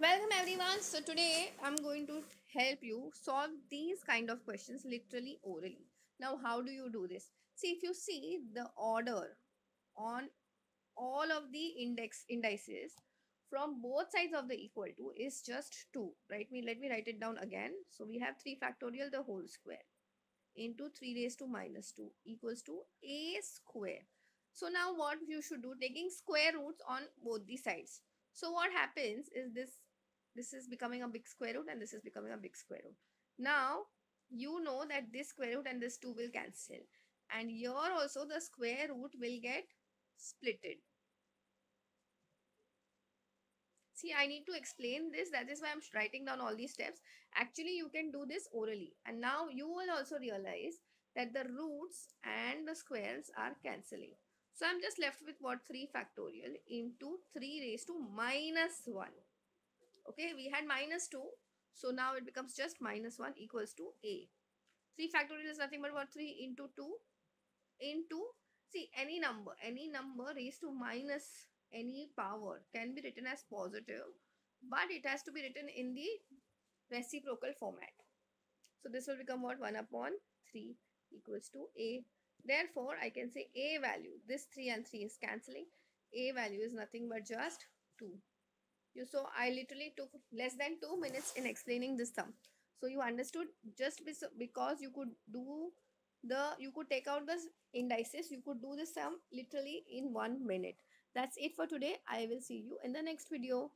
Welcome everyone. So today I'm going to help you solve these kind of questions literally orally. Now how do you do this? See, if you see the order on all of the indices from both sides of the equal to is just 2, right? Let me write it down again. So we have 3 factorial the whole square into 3 raised to minus 2 equals to a square. So now what you should do, taking square roots on both the sides. So what happens is this is becoming a big square root and this is becoming a big square root. Now you know that this square root and this 2 will cancel, and here also the square root will get splitted. See, I need to explain this. That is why I'm writing down all these steps. Actually, you can do this orally, and now you will also realize that the roots and the squares are cancelling. So I'm just left with what? 3 factorial into 3 raised to minus 1. Okay, we had minus 2. So now it becomes just minus 1 equals to a. 3 factorial is nothing but what? 3 into 2 into, see, any number raised to minus any power can be written as positive, but it has to be written in the reciprocal format. So this will become what? 1 upon 3 equals to a. Therefore, I can say a value, this 3 and 3 is cancelling, a value is nothing but just 2. So I literally took less than 2 minutes in explaining this sum. So you understood, just because you could take out the indices, you could do the sum literally in 1 minute. That's it for today. I will see you in the next video.